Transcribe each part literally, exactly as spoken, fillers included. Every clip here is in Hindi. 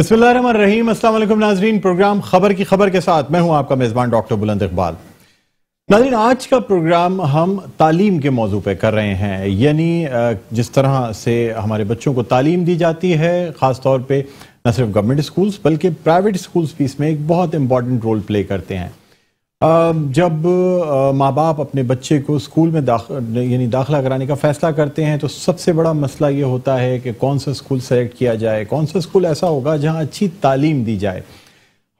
बिस्मिल्लाहिर्रहमानिर्रहीम। अस्सलाम वालेकुम नाजरीन, प्रोग्राम खबर की खबर के साथ मैं हूं आपका मेज़बान डॉक्टर बुलंद इकबाल। नाजरीन, आज का प्रोग्राम हम तालीम के मौजू पे कर रहे हैं, यानी जिस तरह से हमारे बच्चों को तालीम दी जाती है, ख़ास तौर पे न सिर्फ गवर्नमेंट स्कूल्स बल्कि प्राइवेट स्कूल्स भी इसमें एक बहुत इंपॉर्टेंट रोल प्ले करते हैं। जब माँ बाप अपने बच्चे को स्कूल में दाख यानी दाखिला कराने का फ़ैसला करते हैं तो सबसे बड़ा मसला ये होता है कि कौन सा स्कूल सेलेक्ट किया जाए, कौन सा स्कूल ऐसा होगा जहाँ अच्छी तालीम दी जाए।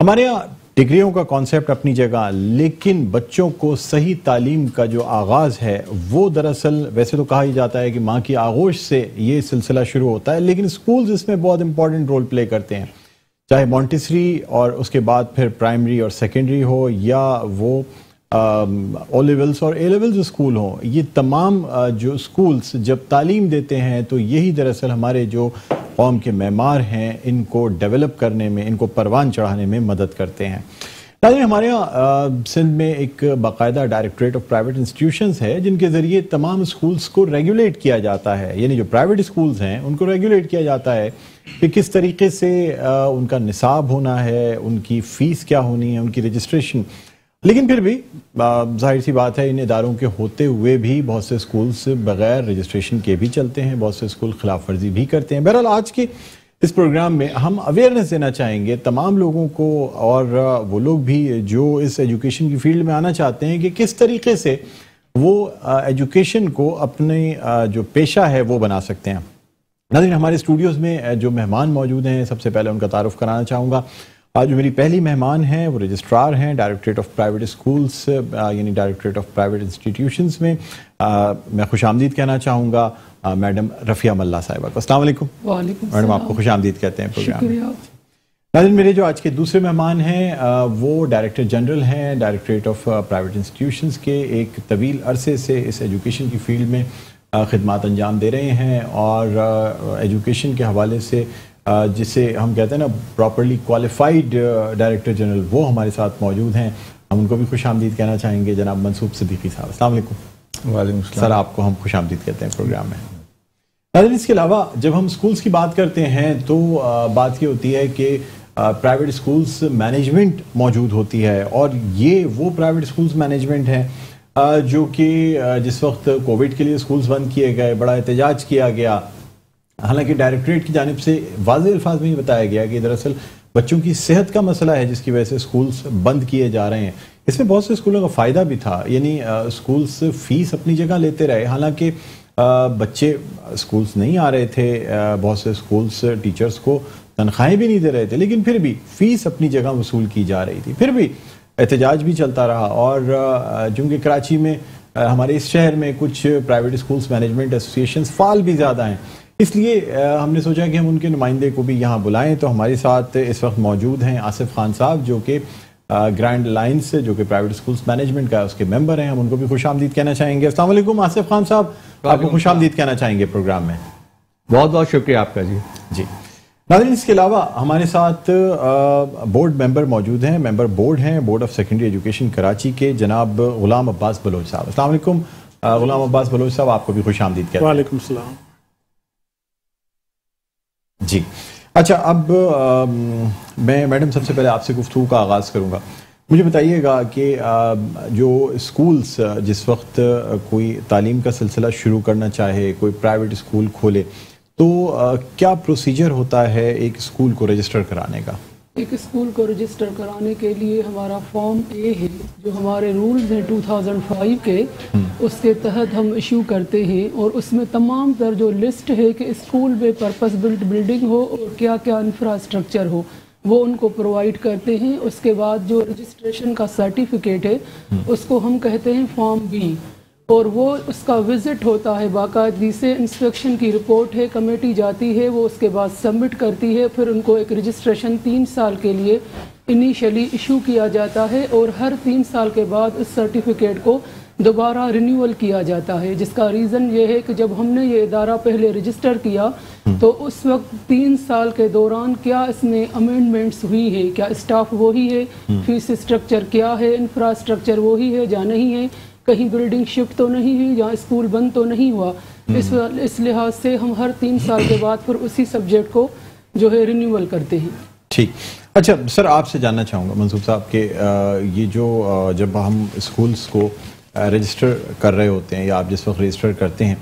हमारे यहाँ डिग्रियों का कॉन्सेप्ट अपनी जगह, लेकिन बच्चों को सही तालीम का जो आगाज़ है वो दरअसल वैसे तो कहा ही जाता है कि माँ की आगोश से ये सिलसिला शुरू होता है, लेकिन स्कूल्स इसमें बहुत इंपॉर्टेंट रोल प्ले करते हैं, चाहे मॉन्टेसरी और उसके बाद फिर प्राइमरी और सेकेंडरी हो, या वो ओ लेवल्स और ए लेवल्स स्कूल हो। ये तमाम जो स्कूल्स जब तालीम देते हैं तो यही दरअसल हमारे जो कौम के मैमार हैं, इनको डेवलप करने में, इनको परवान चढ़ाने में मदद करते हैं। नाज़रीन, हमारे यहाँ सिंध में एक बाकायदा डायरेक्ट्रेट ऑफ प्राइवेट इंस्टीट्यूशंस है जिनके ज़रिए तमाम स्कूल्स को रेगुलेट किया जाता है, यानी जो प्राइवेट स्कूल्स हैं उनको रेगुलेट किया जाता है कि किस तरीके से उनका निसाब होना है, उनकी फ़ीस क्या होनी है, उनकी रजिस्ट्रेशन। लेकिन फिर भी जाहिर सी बात है, इन इदारों के होते हुए भी बहुत से स्कूल्स बग़ैर रजिस्ट्रेशन के भी चलते हैं, बहुत से स्कूल खिलाफ वर्जी भी करते हैं। बहरहाल, आज के इस प्रोग्राम में हम अवेयरनेस देना चाहेंगे तमाम लोगों को, और वो लोग भी जो इस एजुकेशन की फील्ड में आना चाहते हैं कि किस तरीके से वो एजुकेशन को अपने जो पेशा है वो बना सकते हैं। नाज़रीन, हमारे स्टूडियोज़ में जो मेहमान मौजूद हैं, सबसे पहले उनका तारुफ कराना चाहूँगा। आज जो मेरी पहली मेहमान हैं वो रजिस्ट्रार हैं डायरेक्ट्रेट ऑफ प्राइवेट स्कूल्स यानी डायरेक्ट्रेट ऑफ प्राइवेट इंस्टीट्यूशंस में। आ, मैं खुशामदीद कहना चाहूँगा मैडम रफ़िया मल्ला साहिबा को। अस्सलाम वालेकुम। वालेकुम सलाम। मैडम, आपको खुशामदीद कहते हैं प्रोग्राम में। नाज़रीन, मेरे जो आज के दूसरे मेहमान हैं आ, वो डायरेक्टर जनरल हैं डायरेक्ट्रेट ऑफ प्राइवेट इंस्टीट्यूशंस के, एक तवील अरसे से इस एजुकेशन की फील्ड में खिदमत अंजाम दे रहे हैं, और एजुकेशन के हवाले से जिसे हम कहते हैं ना प्रॉपर्ली क्वालिफाइड डायरेक्टर जनरल, वो हमारे साथ मौजूद हैं। हम उनको भी खुशामदीद कहना चाहेंगे, जनाब मंसूब सिद्दीकी साहब। अस्सलाम वालेकुम। वालेकुम सर, आपको हम खुशामदीद कहते हैं प्रोग्राम में। नाज़रीन, इसके अलावा जब हम स्कूल्स की बात करते हैं तो बात ये होती है कि प्राइवेट स्कूल्स मैनेजमेंट मौजूद होती है, और ये वो प्राइवेट स्कूल्स मैनेजमेंट हैं जो कि जिस वक्त कोविड के लिए स्कूल्स बंद किए गए, बड़ा एहतजाज किया गया। हालांकि डायरेक्ट्रेट की जानिब से वाज़े अल्फाज में ही बताया गया कि दरअसल बच्चों की सेहत का मसला है जिसकी वजह से स्कूल्स बंद किए जा रहे हैं। इसमें बहुत से स्कूलों का फ़ायदा भी था, यानी स्कूल्स फीस अपनी जगह लेते रहे, हालांकि बच्चे स्कूल्स नहीं आ रहे थे, बहुत से स्कूल्स टीचर्स को तनख्वाहें भी नहीं दे रहे थे, लेकिन फिर भी फ़ीस अपनी जगह वसूल की जा रही थी। फिर भी एहतजाज भी चलता रहा, और चूँकि कराची में, हमारे इस शहर में कुछ प्राइवेट स्कूल्स मैनेजमेंट एसोसिएशंस फाल भी ज़्यादा हैं, इसलिए हमने सोचा कि हम उनके नुमाइंदे को भी यहाँ बुलाएं। तो हमारे साथ इस वक्त मौजूद हैं आसिफ खान साहब, जो कि ग्रैंड लाइंस जो कि प्राइवेट स्कूल्स मैनेजमेंट का उसके मेंबर हैं। हम उनको भी खुशामदीद कहना चाहेंगे। अस्सलाम वालेकुम आसिफ खान साहब, आपको खुशामदीद कहना चाहेंगे प्रोग्राम में। बहुत बहुत शुक्रिया आपका। जी जी नाज़रीन, इसके अलावा हमारे साथ बोर्ड मेंबर मौजूद हैं, मेंबर बोर्ड हैं board of secondary education Karachi के, जनाब गुलाम अब्बास बलोच साहब। अस्सलाम वालेकुम गुलाम अब्बास बलोच साहब, आपको भी खुशामदीद कहते हैं। वालेकुम सलाम जी। अच्छा, अब आ, मैं मैडम सबसे पहले आपसे गुफ्तगू का आगाज़ करूँगा। मुझे बताइएगा कि आ, जो स्कूल्स जिस वक्त कोई तालीम का सिलसिला शुरू करना चाहे, कोई प्राइवेट स्कूल खोले, तो आ, क्या प्रोसीजर होता है एक स्कूल को रजिस्टर कराने का? एक स्कूल को रजिस्टर कराने के लिए हमारा फॉर्म ए है, जो हमारे रूल्स हैं दो हज़ार पाँच के, उसके तहत हम इशू करते हैं, और उसमें तमाम तर जो लिस्ट है कि स्कूल में पर्पस बिल्ट बिल्डिंग हो और क्या क्या इंफ्रास्ट्रक्चर हो, वो उनको प्रोवाइड करते हैं। उसके बाद जो रजिस्ट्रेशन का सर्टिफिकेट है उसको हम कहते हैं फॉर्म बी, और वो उसका विज़िट होता है बाकायदगी से, इंस्पेक्शन की रिपोर्ट है, कमेटी जाती है, वो उसके बाद सबमिट करती है, फिर उनको एक रजिस्ट्रेशन तीन साल के लिए इनिशियली इशू किया जाता है, और हर तीन साल के बाद इस सर्टिफिकेट को दोबारा रिन्यूअल किया जाता है। जिसका रीज़न ये है कि जब हमने ये इदारा पहले रजिस्टर किया तो उस वक्त तीन साल के दौरान क्या इसमें अमेंडमेंट्स हुई है, क्या स्टाफ वही है, फीस स्ट्रक्चर क्या है, इंफ्रास्ट्रक्चर वही है या नहीं है, कहीं बिल्डिंग शिफ्ट तो नहीं हुई या स्कूल बंद तो नहीं हुआ। इस इस लिहाज से हम हर तीन साल के बाद फिर उसी सब्जेक्ट को जो है रिन्यूअल करते हैं। ठीक। अच्छा सर, आपसे जानना चाहूँगा मंसूब साहब के ये जो जब हम स्कूल्स को रजिस्टर कर रहे होते हैं या आप जिस वक्त रजिस्टर करते हैं,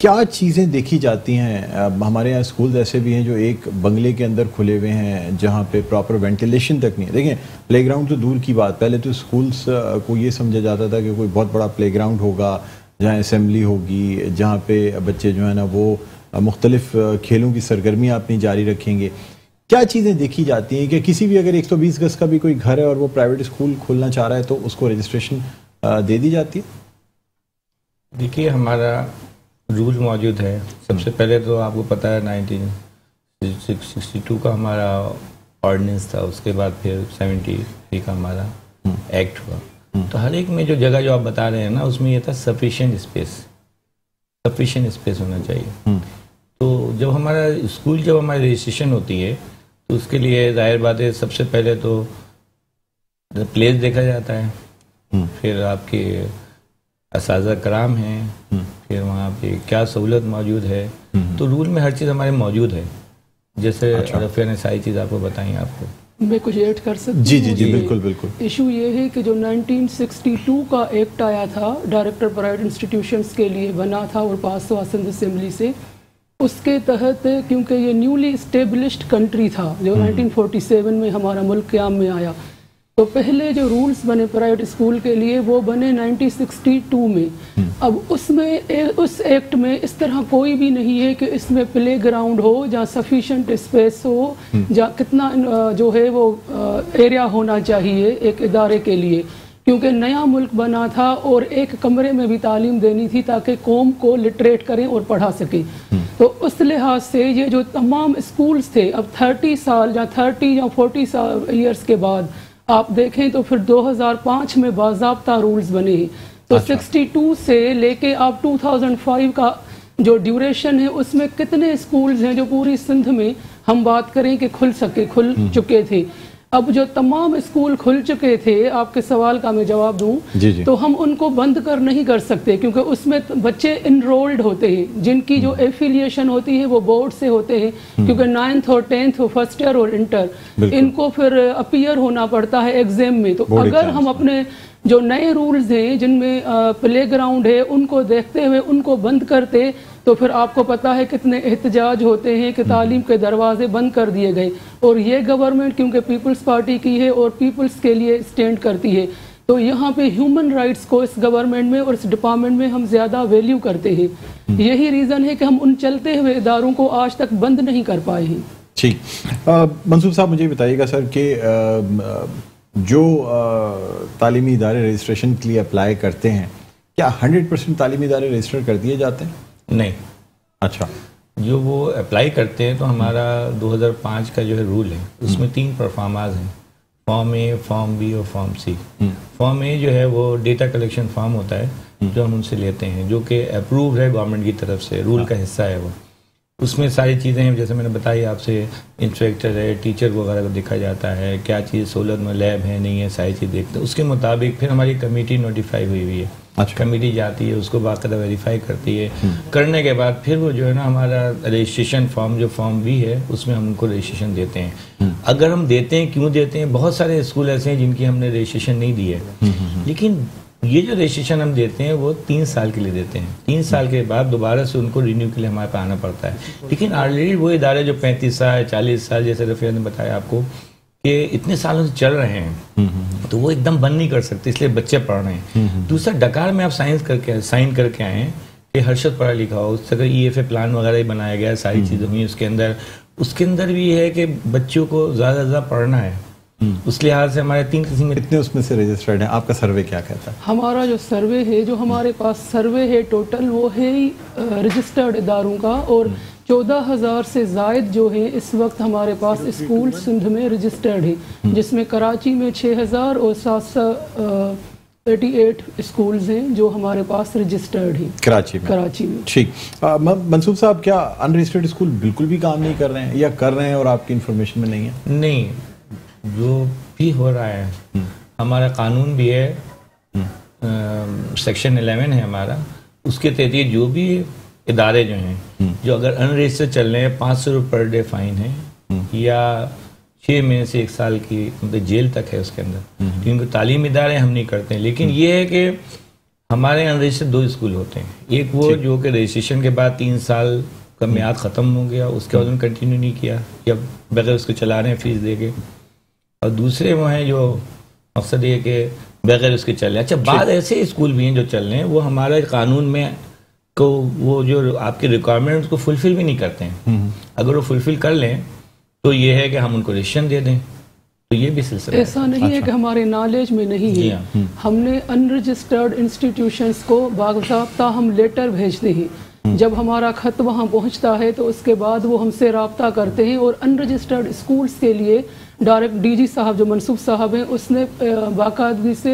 क्या चीज़ें देखी जाती हैं? हमारे यहाँ स्कूल ऐसे भी हैं जो एक बंगले के अंदर खुले हुए हैं जहाँ पे प्रॉपर वेंटिलेशन तक नहीं है। देखिए प्लेग्राउंड तो दूर की बात, पहले तो स्कूल्स को ये समझा जाता था कि कोई बहुत बड़ा प्लेग्राउंड होगा जहाँ असम्बली होगी, जहाँ पे बच्चे जो है ना वो मुख्तलिफ खेलों की सरगर्मियाँ अपनी जारी रखेंगे। क्या चीज़ें देखी जाती हैं कि किसी भी अगर एक सौ बीस गज़ का भी कोई घर है और वो प्राइवेट स्कूल खोलना चाह रहा है तो उसको रजिस्ट्रेशन दे दी जाती है? देखिए हमारा रूल मौजूद है। सबसे पहले तो आपको पता है नाइनटीन सिक्सटी टू का हमारा ऑर्डिनेंस था, उसके बाद फिर सेवेंटी थ्री का हमारा एक्ट हुआ। तो हर एक में जो जगह जो आप बता रहे हैं ना, उसमें ये था सफिशेंट स्पेस, सफिशेंट स्पेस होना चाहिए। तो जब हमारा स्कूल जब हमारी रजिस्ट्रेशन होती है तो उसके लिए जाहिर बात है सबसे पहले तो प्लेस देखा जाता है, फिर आपके असाजा कराम हैं, फिर वहाँ पे क्या सहूलत मौजूद है। तो रूल में हर चीज़ हमारे मौजूद है, जैसे अच्छा। रफ़िया ने सारी चीज़ आपको बताई। आपको मैं कुछ ऐड कर सकती हूँ? जी जी जी बिल्कुल बिल्कुल। इशू ये है कि जो नाइनटीन सिक्सटी टू का एक्ट आया था डायरेक्ट्रेट ऑफ प्राइवेट इंस्टीट्यूशंस के लिए बना था और पास हुआ सिंध असम्बली से, उसके तहत क्योंकि ये न्यूली इस्टेब्लिश्ड कंट्री था जो नाइनटीन फोर्टी सेवन में हमारा मुल्क क्याम में आया, तो पहले जो रूल्स बने प्राइवेट स्कूल के लिए वो बने नाइनटीन सिक्सटी टू में। अब उसमें ए, उस एक्ट में इस तरह कोई भी नहीं है कि इसमें प्ले ग्राउंड हो, जहाँ सफिशेंट स्पेस हो, जहाँ कितना जो है वो एरिया होना चाहिए एक इदारे के लिए, क्योंकि नया मुल्क बना था और एक कमरे में भी तालीम देनी थी ताकि कौम को लिटरेट करें और पढ़ा सकें। तो उस लिहाज से ये जो तमाम स्कूल्स थे, अब तीस साल या तीस या चालीस साल ईयर्स के बाद आप देखें तो फिर दो हज़ार पाँच में बाज़ाब्ता रूल्स बने। तो अच्छा। बासठ से लेके आप दो हज़ार पाँच का जो ड्यूरेशन है उसमें कितने स्कूल्स हैं जो पूरी सिंध में हम बात करें कि खुल सके, खुल चुके थे। अब जो तमाम स्कूल खुल चुके थे, आपके सवाल का मैं जवाब दूं तो हम उनको बंद कर नहीं कर सकते क्योंकि उसमें बच्चे इनरोल्ड होते हैं जिनकी जो एफिलिएशन होती है वो बोर्ड से होते हैं, क्योंकि नाइन्थ और टेंथ और फर्स्ट ईयर और इंटर इनको फिर अपीयर होना पड़ता है एग्जाम में। तो अगर हम अपने जो नए रूल्स हैं जिनमें प्ले ग्राउंड है उनको देखते हुए उनको बंद करते तो फिर आपको पता है कितने एहतजाज होते हैं कि तालीम के दरवाजे बंद कर दिए गए। और ये गवर्नमेंट क्योंकि पीपल्स पार्टी की है और पीपल्स के लिए स्टैंड करती है, तो यहाँ पे ह्यूमन राइट्स को इस गवर्नमेंट में और इस डिपार्टमेंट में हम ज़्यादा वैल्यू करते हैं। यही रीज़न है कि हम उन चलते हुए इदारों को आज तक बंद नहीं कर पाए हैं। ठीक। मंसूब साहब मुझे बताइएगा सर कि जो तालीमी इदारे रजिस्ट्रेशन के लिए अप्लाई करते हैं क्या हंड्रेड परसेंट तालीमी इदारे रजिस्टर कर दिए जाते हैं? नहीं। अच्छा। जो वो अप्लाई करते हैं तो हमारा दो हज़ार पाँच का जो है रूल है उसमें तीन परफॉर्मास हैं, फॉर्म ए, फॉर्म बी और फॉर्म सी। फॉर्म ए जो है वो डेटा कलेक्शन फॉर्म होता है जो हम उनसे लेते हैं, जो कि अप्रूव है गवर्नमेंट की तरफ से, रूल का हिस्सा है वो। उसमें सारी चीज़ें हैं जैसे मैंने बताई आपसे, इंस्पेक्टर है, टीचर वगैरह को देखा जाता है, क्या चीज़ सहूलत में लैब है नहीं है, सारी चीज़ देखते हैं। उसके मुताबिक फिर हमारी कमेटी नोटिफाई हुई हुई है। अच्छा। कमेटी जाती है, उसको बाकायदा वेरीफाई करती है, करने के बाद फिर वो जो है ना हमारा रजिस्ट्रेशन फॉर्म जो फॉर्म बी है उसमें हम उनको रजिस्ट्रेशन देते हैं। अगर हम देते हैं, क्यों देते हैं? बहुत सारे स्कूल ऐसे हैं जिनकी हमने रजिस्ट्रेशन नहीं दी है, लेकिन ये जो रजिस्ट्रेशन हम देते हैं वो तीन साल के लिए देते हैं। तीन साल के बाद दोबारा से उनको रिन्यू के लिए हमारे पास आना पड़ता है। लेकिन ऑलरेडी वो इदारे जो पैंतीस साल चालीस साल जैसे रफ़िया ने बताया आपको कि इतने सालों से चल रहे हैं, तो वो एकदम बंद नहीं कर सकते, इसलिए बच्चे पढ़ रहे हैं। दूसरा, डकार में आप साइंस करके साइन करके आए हैं कि हर्षद पढ़ा लिखा हो, उससे अगर ई एफ ए प्लान वगैरह ही बनाया गया है, सारी चीज़ें हुई उसके अंदर। उसके अंदर भी है कि बच्चों को ज़्यादा से ज़्यादा पढ़ना है, उस लिहाज से हमारे तीन किस्में कितने उसमें से रजिस्टर्ड हैं? आपका सर्वे क्या कहता है? हमारा जो सर्वे है, जो हमारे पास सर्वे है टोटल, वो है रजिस्टर्ड इदारों का, और चौदह हज़ार से ज़ायद जो है इस वक्त हमारे पास स्कूल सिंध में रजिस्टर्ड हैं, जिसमें कराची में छः हज़ार और सात सौ एटी एट स्कूल्स हैं जो हमारे पास रजिस्टर्ड हैं कराची में। कराची में। ठीक। मंसूब साहब, क्या अनरजिस्टर्ड स्कूल बिल्कुल भी काम नहीं कर रहे हैं या कर रहे हैं और आपकी इन्फॉर्मेशन में नहीं है? नहीं, जो भी हो रहा है हमारा कानून भी है, सेक्शन इलेवन है हमारा, उसके तहत जो भी इदारे जो हैं जो अगर अनरजिस्टर्ड चल रहे हैं पाँच सौ रुपये पर डे फ़ाइन है या छः महीने से एक साल की मतलब जेल तक है उसके अंदर, क्योंकि तालीम इदारे हम नहीं करते हैं। लेकिन ये है कि हमारे यहाँ रजिस्टर्ड दो स्कूल होते हैं, एक वो जो कि रजिस्ट्रेशन के बाद तीन साल का म्याद ख़त्म हो गया, उसके बाद उन्होंने कंटिन्यू नहीं किया या बगैर उसको चला रहे हैं फीस दे के, और दूसरे वो हैं जो मकसद ये कि बगैर उसके चल रहे हैं। अच्छा, बाद ऐसे स्कूल भी हैं जो चल रहे हैं वो हमारे कानून में को वो जो आपके रिक्वायरमेंट्स को फुलफ़िल भी नहीं करते हैं, अगर वो फुलफ़िल कर लें तो ये है कि हम उनको रजिस्ट्रेशन दे दें, तो ये भी सिलसिला ऐसा नहीं अच्छा। है कि हमारे नॉलेज में नहीं है, हमने अनरजिस्टर्ड इंस्टीट्यूशंस को बाकायदा हम लेटर भेजते हैं, जब हमारा ख़त वहाँ पहुँचता है तो उसके बाद वो हमसे रब्ता करते हैं, और अनरजिस्टर्ड स्कूल्स के लिए डायरेक्ट डीजी साहब जो मंसूब साहब हैं उसने बाकायदगी से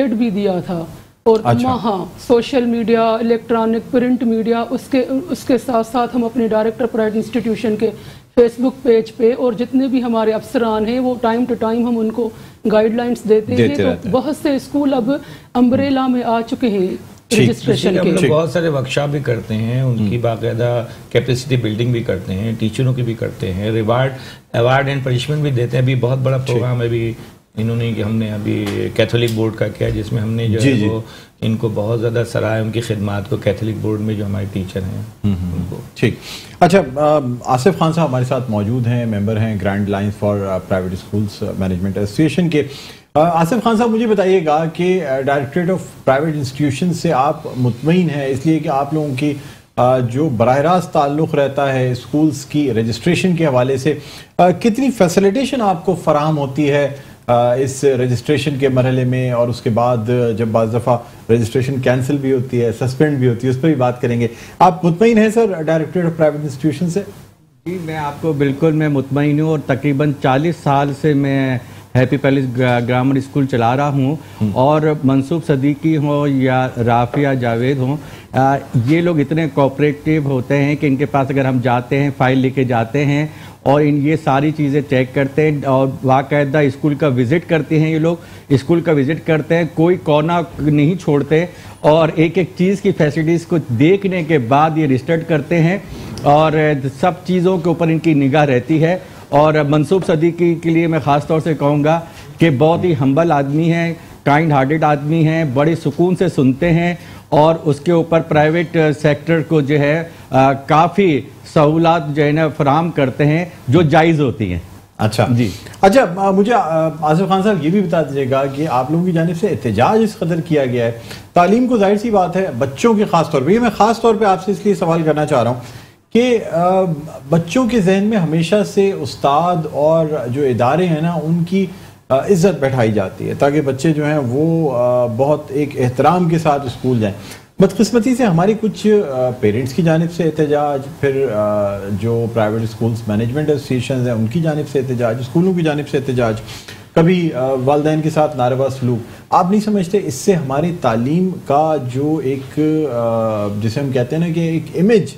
एड भी दिया था, और अच्छा। हाँ, social media, electronic print media, उसके उसके साथ साथ हम अपने डायरेक्टर प्राइवेट इंस्टीट्यूशन के फेसबुक पेज पे और जितने भी हमारे अफसरान हैं वो टाइम टू टाइम हम उनको गाइडलाइंस देते, देते हैं। तो बहुत से स्कूल अब अम्ब्रेला में आ चुके हैं रजिस्ट्रेशन के, बहुत सारे वर्कशॉप भी करते हैं, उनकी बाकायदा कैपेसिटी बिल्डिंग भी करते हैं, टीचरों की भी करते हैं, रिवार्ड अवार्ड एंड पनिशमेंट भी देते हैं। अभी बहुत बड़ा प्रोग्राम अभी इन्होंने कि हमने अभी कैथोलिक बोर्ड का किया, जिसमें हमने जो है वो इनको बहुत ज़्यादा सराहा उनकी खिदमात को, कैथोलिक बोर्ड में जो हमारे टीचर हैं उनको। ठीक, अच्छा, आसिफ खान साहब हमारे साथ मौजूद हैं, मेंबर हैं Grand Lines for private schools management association के। आसिफ खान साहब, मुझे बताइएगा कि डायरेक्ट्रेट ऑफ प्राइवेट इंस्टीट्यूशन से आप मुतमईन हैं इसलिए कि आप लोगों की जो बराह रास्त ताल्लुक़ रहता है स्कूल्स की रजिस्ट्रेशन के हवाले से, कितनी फैसिलिटेशन आपको फ़राहम होती है इस रजिस्ट्रेशन के मरहले में, और उसके बाद जब बाज़ दफ़ा रजिस्ट्रेशन कैंसिल भी होती है, सस्पेंड भी होती है, उस पर भी बात करेंगे। आप मुतमईन हैं sir directorate of private institution से? जी, मैं आपको बिल्कुल मैं मुतमईन हूँ, और तकरीबन चालीस साल से मैं हैप्पी पैलेस ग्रामर स्कूल चला रहा हूँ, और मंसूब सिद्दीकी हो या रफ़िया जावेद हो, ये लोग इतने कोऑपरेटिव होते हैं कि इनके पास अगर हम जाते हैं फाइल लेके जाते हैं और इन ये सारी चीज़ें चेक करते हैं, और बाकायदा स्कूल का विज़िट करते हैं, ये लोग स्कूल का विज़िट करते हैं, कोई कोना नहीं छोड़ते, और एक एक चीज़ की फैसिलिटीज़ को देखने के बाद ये रजिस्टर्ड करते हैं, और सब चीज़ों के ऊपर इनकी निगाह रहती है। और मंसूब सिद्दीकी के लिए मैं ख़ास तौर से कहूँगा कि बहुत ही हम्बल आदमी हैं, काइंड हार्टेड आदमी हैं, बड़े सुकून से सुनते हैं, और उसके ऊपर प्राइवेट सेक्टर को जो है काफ़ी सहूलत जो है ना फराहम करते हैं जो जायज़ होती हैं। अच्छा जी, अच्छा, आ, मुझे आसिफ खान साहब ये भी बता दीजिएगा कि आप लोगों की जानिब से एहतजाज इस कदर किया गया है तालीम को, जाहिर सी बात है बच्चों के ख़ास तौर पर, मैं ख़ास तौर पर आपसे इसलिए सवाल करना चाह रहा हूँ कि बच्चों के जहन में हमेशा से उस्ताद और जो इदारे हैं ना उनकी इज़्ज़त बैठाई जाती है ताकि बच्चे जो हैं वो बहुत एक एहतराम के साथ स्कूल जाएं। बदकिस्मती से हमारी कुछ पेरेंट्स की जानिब से एहतजाज, फिर जो प्राइवेट स्कूल्स मैनेजमेंट एसोसिएशन हैं उनकी जानिब से एहतजाज, स्कूलों की जानिब से एहतजाज, कभी वालदैन के साथ नारेवा सलूक। आप नहीं समझते इससे हमारी तालीम का जो एक जिसे हम कहते हैं ना कि एक इमेज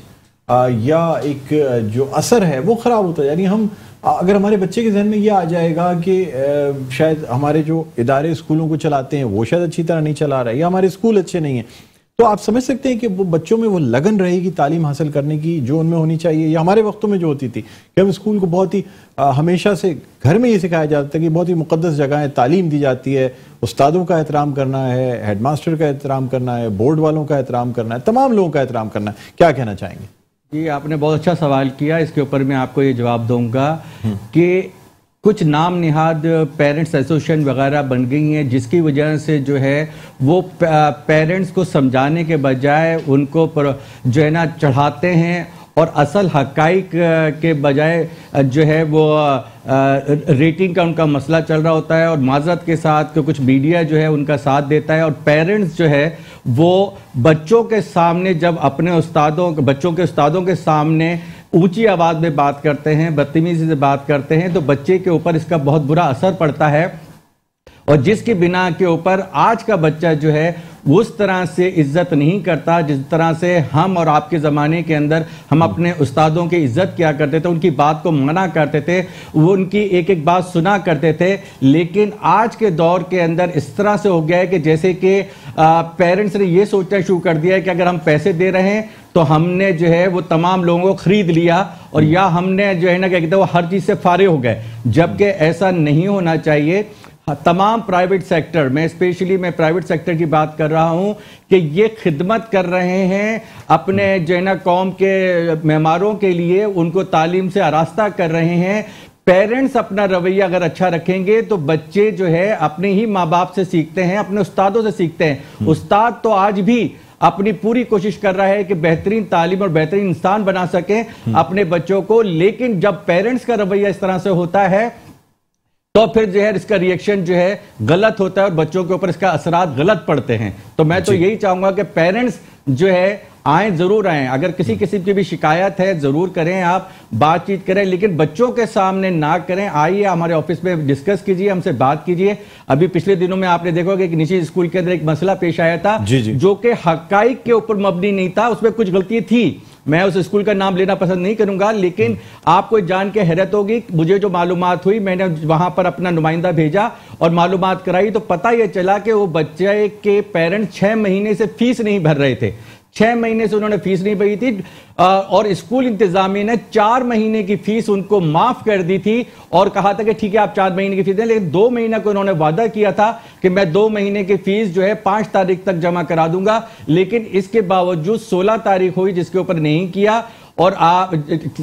या एक जो असर है वो ख़राब होता है? यानी हम अगर हमारे बच्चे के जहन में ये आ जाएगा कि शायद हमारे जो इदारे स्कूलों को चलाते हैं वो शायद अच्छी तरह नहीं चला रहे या हमारे स्कूल अच्छे नहीं हैं, तो आप समझ सकते हैं कि वो बच्चों में वो लगन रहेगी तालीम हासिल करने की जो उनमें होनी चाहिए, या हमारे वक्तों में जो होती थी कि हम स्कूल को बहुत ही हमेशा से घर में ये सिखाया जाता है कि बहुत ही मुकद्दस जगह है, तालीम दी जाती है, उस्तादों का एहतराम करना है, हेड मास्टर का एहतराम करना है, बोर्ड वालों का एहतराम करना है, तमाम लोगों का एहतराम करना है। क्या कहना चाहेंगे? ये आपने बहुत अच्छा सवाल किया, इसके ऊपर मैं आपको ये जवाब दूंगा कि कुछ नाम निहाद पेरेंट्स एसोसिएशन वगैरह बन गई हैं जिसकी वजह से जो है वो पेरेंट्स को समझाने के बजाय उनको जो है ना चढ़ाते हैं और असल हकाइक के बजाय जो है वो रेटिंग का उनका मसला चल रहा होता है, और माजरत के साथ कुछ मीडिया जो है उनका साथ देता है, और पेरेंट्स जो है वो बच्चों के सामने जब अपने उस्तादों बच्चों के उस्तादों के सामने ऊंची आवाज़ में बात करते हैं, बदतमीजी से बात करते हैं, तो बच्चे के ऊपर इसका बहुत बुरा असर पड़ता है, और जिसकी बिना के ऊपर आज का बच्चा जो है उस तरह से इज़्ज़त नहीं करता जिस तरह से हम और आपके ज़माने के अंदर हम अपने उस्तादों की इज़्ज़त किया करते थे, उनकी बात को माना करते थे, वो उनकी एक एक बात सुना करते थे। लेकिन आज के दौर के अंदर इस तरह से हो गया है कि जैसे कि पेरेंट्स ने ये सोचना शुरू कर दिया है कि अगर हम पैसे दे रहे हैं तो हमने जो है वो तमाम लोगों को ख़रीद लिया और या हमने जो है ना क्या कहते हैं वो हर चीज़ से फारिग हो गए, जबकि ऐसा नहीं होना चाहिए। तमाम प्राइवेट सेक्टर में, स्पेशली मैं प्राइवेट सेक्टर की बात कर रहा हूँ, कि ये खिदमत कर रहे हैं अपने जो है ना कौम के मेमारों के लिए, उनको तालीम से आरास्ता कर रहे हैं। पेरेंट्स अपना रवैया अगर अच्छा रखेंगे तो बच्चे जो है अपने ही माँ बाप से सीखते हैं, अपने उस्तादों से सीखते हैं। उस्ताद तो आज भी अपनी पूरी कोशिश कर रहा है कि बेहतरीन तालीम और बेहतरीन इंसान बना सकें अपने बच्चों को, लेकिन जब पेरेंट्स का रवैया इस तरह से होता है तो फिर जो है इसका रिएक्शन जो है गलत होता है और बच्चों के ऊपर इसका असरात गलत पड़ते हैं। तो मैं तो यही चाहूँगा कि पेरेंट्स जो है आए, ज़रूर आएँ, अगर किसी किसी की भी शिकायत है ज़रूर करें, आप बातचीत करें, लेकिन बच्चों के सामने ना करें। आइए हमारे ऑफिस में डिस्कस कीजिए, हमसे बात कीजिए। अभी पिछले दिनों में आपने देखा कि एक निजी स्कूल के अंदर एक मसला पेश आया था जी जी। जो कि हक़ाइक़ के ऊपर मबनी नहीं था, उसमें कुछ गलतियाँ थी। मैं उस स्कूल का नाम लेना पसंद नहीं करूंगा, लेकिन आपको जान के हैरत होगी, मुझे जो मालूमात हुई, मैंने वहां पर अपना नुमाइंदा भेजा और मालूमात कराई तो पता यह चला कि वो बच्चे के पेरेंट्स छः महीने से फीस नहीं भर रहे थे। छः महीने से उन्होंने फीस नहीं भरी थी और स्कूल इंतजामिया ने चार महीने की फीस उनको माफ़ कर दी थी और कहा था कि ठीक है आप चार महीने की फीस दें, लेकिन दो महीने को उन्होंने वादा किया था कि मैं दो महीने की फीस जो है पाँच तारीख तक जमा करा दूंगा, लेकिन इसके बावजूद सोलह तारीख हुई जिसके ऊपर नहीं किया। और आप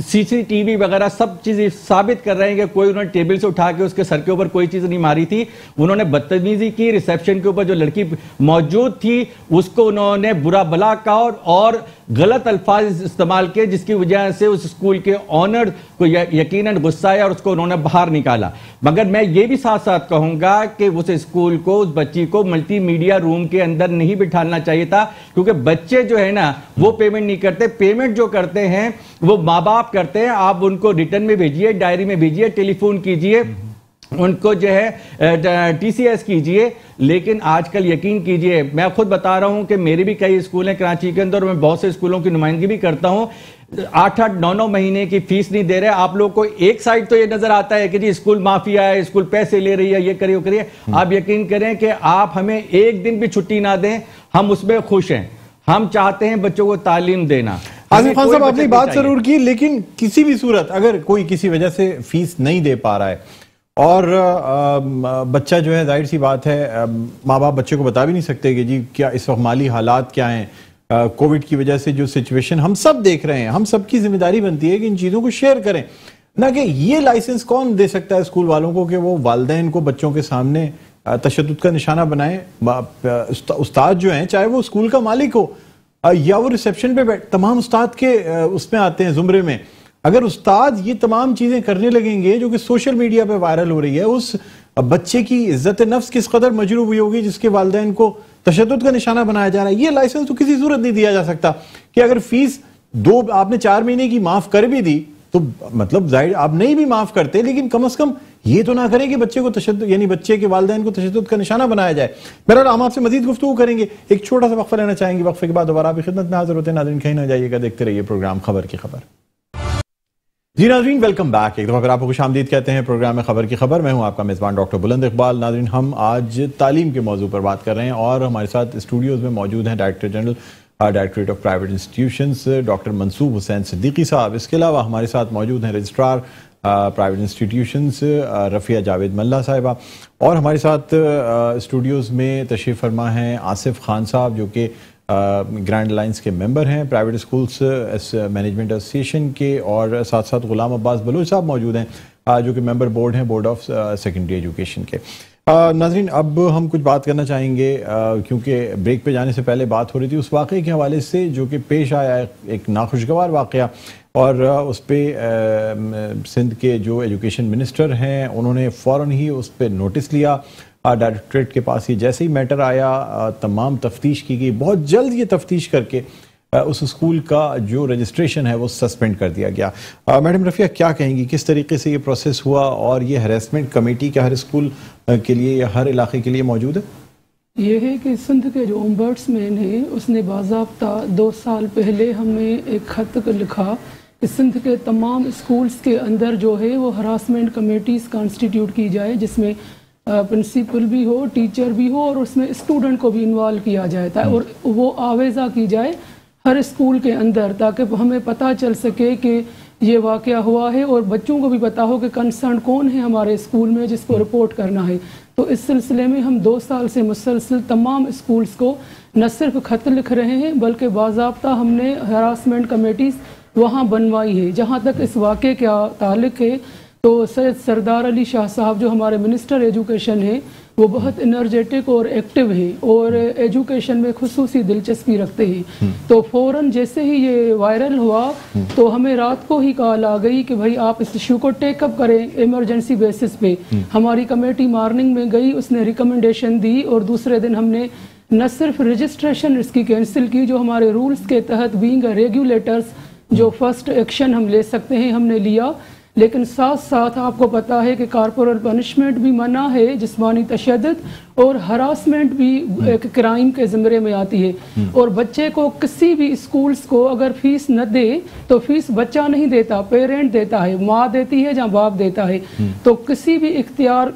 सीसीटीवी वगैरह सब चीज़ साबित कर रहे हैं कि कोई उन्होंने टेबल से उठा के उसके सर के ऊपर कोई चीज़ नहीं मारी थी, उन्होंने बदतमीजी की। रिसेप्शन के ऊपर जो लड़की मौजूद थी उसको उन्होंने बुरा भला कहा और गलत अल्फाज इस्तेमाल किए, जिसकी वजह से उस स्कूल के ऑनर को यकीनन गुस्सा आया और उसको उन्होंने बाहर निकाला। मगर मैं ये भी साथ साथ कहूँगा कि उस स्कूल को, उस बच्ची को मल्टीमीडिया रूम के अंदर नहीं बिठाना चाहिए था, क्योंकि बच्चे जो है ना वो पेमेंट नहीं करते, पेमेंट जो करते हैं वो माँ बाप करते हैं। आप उनको रिटर्न में भेजिए, डायरी में भेजिए, टेलीफोन कीजिए, उनको जो है टीसीएस कीजिए। लेकिन आजकल यकीन कीजिए, मैं खुद बता रहा हूं कि मेरे भी कई स्कूल हैं कराची के अंदर, मैं बहुत से स्कूलों की नुमाइंदगी भी करता हूं, आठ आठ नौ नौ महीने की फीस नहीं दे रहे। आप लोगों को एक साइड तो ये नजर आता है कि जी स्कूल माफिया है, स्कूल पैसे ले रही है, ये करिए करिए। आप यकीन करें कि आप हमें एक दिन भी छुट्टी ना दें, हम उसमें खुश हैं। हम चाहते हैं बच्चों को तालीम देना। आसिफ खान साहब, आपने बात जरूर की, लेकिन किसी भी सूरत अगर कोई किसी वजह से फीस नहीं दे पा रहा है और बच्चा जो है, जाहिर सी बात है माँ बाप बच्चे को बता भी नहीं सकते कि जी क्या इस वक्त माली हालात क्या हैं, कोविड की वजह से जो सिचुएशन हम सब देख रहे हैं, हम सब की जिम्मेदारी बनती है कि इन चीज़ों को शेयर करें ना, कि ये लाइसेंस कौन दे सकता है स्कूल वालों को कि वो वालिदैन को बच्चों के सामने तशद्दुद का निशाना बनाएं। उस्ताद जो हैं, चाहे वो स्कूल का मालिक हो या वो रिसेप्शन पे बैठ, तमाम उस्ताद के उसमें आते हैं ज़ुमरे में। अगर उस्ताद ये तमाम चीज़ें करने लगेंगे जो कि सोशल मीडिया पे वायरल हो रही है, उस बच्चे की इज्जत नफ्स किस कदर मजरूब हुई होगी जिसके वालिदैन को तशद्दुद का निशाना बनाया जा रहा है। ये लाइसेंस तो किसी सूरत नहीं दिया जा सकता कि अगर फीस दो आपने चार महीने की माफ़ कर भी दी तो मतलब जाहिर आप नहीं भी माफ़ करते, लेकिन कम अज़ कम ये तो ना करें कि बच्चे को तशद्दुद यानी बच्चे के वालिदैन को तशद्दुद का निशाना बनाया जाए। बहरहाल हम आपसे मज़ीद गुफ्तगू करेंगे, एक छोटा सा वक्फा लेना चाहेंगे, वक्फे के बाद दोबारा आपकी खिदमत में हाजिर होते हैं। नाज़रीन कहीं ना जाइएगा, देखते रहिए प्रोग्राम खबर की खबर। जी नाज़रीन वेलकम बैक, एक दफ़ा फिर आपको खुश आमदीद कहते हैं प्रोग्राम में खबर की खबर। मैं हूँ आपका मेज़बान डॉक्टर बुलंद इकबाल। नाज़रीन हम आज तालीम के मौजू पर बात कर रहे हैं और हमारे साथ स्टूडियोज़ में मौजूद हैं director general directorate of private institutions doctor Mansoob Hussain Siddiqui साहब। इसके अलावा हमारे साथ मौजूद हैं registrar private institutions Rafia Javed Malla साहिबा, और हमारे साथ स्टूडियोज़ में तशरीफ़ फरमा हैं आसिफ खान साहब जो कि ग्रैंड लाइंस के मेंबर हैं प्राइवेट स्कूल्स मैनेजमेंट एसोसिएशन के, और साथ साथ गुलाम अब्बास बलोच साहब मौजूद हैं जो कि मेंबर बोर्ड हैं बोर्ड ऑफ सेकेंडरी एजुकेशन के। नाज़रीन अब हम कुछ बात करना चाहेंगे, क्योंकि ब्रेक पे जाने से पहले बात हो रही थी उस वाक़े के हवाले से जो कि पेश आया, एक नाखुशगवार वाक़या, और उस पर सिंध के जो एजुकेशन मिनिस्टर हैं उन्होंने फ़ौरन ही उस पर नोटिस लिया डायरेक्ट्रेट के पास। ये जैसे ही मैटर आया तमाम तफ्तीश की गई, बहुत जल्द ये तफ्तीश करके उस स्कूल का जो रजिस्ट्रेशन है वो सस्पेंड कर दिया गया। मैडम रफ़िया क्या कहेंगी, किस तरीके से ये प्रोसेस हुआ और ये हरेसमेंट कमेटी क्या हर स्कूल के लिए या हर इलाके के लिए मौजूद है? यह है कि सिंध के जो ओम्बर्ड्समैन हैं उसने बाज़ाब्ता दो साल पहले हमें एक खत लिखा कि सिंध के तमाम स्कूल्स के अंदर जो है वो हरासमेंट कमेटीज़ कॉन्स्टिट्यूट की जाए जिसमें प्रिंसिपल भी हो, टीचर भी हो और उसमें स्टूडेंट को भी इन्वॉल्व किया जाता है और वो आवेज़ा की जाए हर स्कूल के अंदर ताकि हमें पता चल सके कि ये वाक़या हुआ है और बच्चों को भी पता हो कि कंसर्न कौन है हमारे स्कूल में जिसको रिपोर्ट करना है। तो इस सिलसिले में हम दो साल से मुसलसल तमाम स्कूल्स को न सिर्फ ख़त लिख रहे हैं बल्कि बाज़ाब्ता हमने हरासमेंट कमेटीज़ वहाँ बनवाई है। जहाँ तक इस वाक़े का ताल्लुक़ है तो सैयद सरदार अली शाह साहब जो हमारे मिनिस्टर एजुकेशन हैं वो बहुत एनर्जेटिक और एक्टिव हैं और एजुकेशन में खुसूसी दिलचस्पी रखते हैं। तो फ़ौरन जैसे ही ये वायरल हुआ तो हमें रात को ही कॉल आ गई कि भाई आप इस इशू को टेकअप करें इमरजेंसी बेसिस पे। हमारी कमेटी मॉर्निंग में गई, उसने रिकमेंडेशन दी और दूसरे दिन हमने न सिर्फ रजिस्ट्रेशन इसकी कैंसिल की जो हमारे रूल्स के तहत बीइंग अ रेगुलेटर्स जो फर्स्ट एक्शन हम ले सकते हैं हमने लिया, लेकिन साथ साथ आपको पता है कि कॉर्पोरल पनिशमेंट भी मना है, जिस्मानी तशद्दुद और हरासमेंट भी एक क्राइम के ज़िम्मे में आती है और बच्चे को किसी भी स्कूल्स को अगर फीस न दे तो फीस बच्चा नहीं देता, पेरेंट देता है, माँ देती है जहाँ बाप देता है। तो किसी भी इख्तियार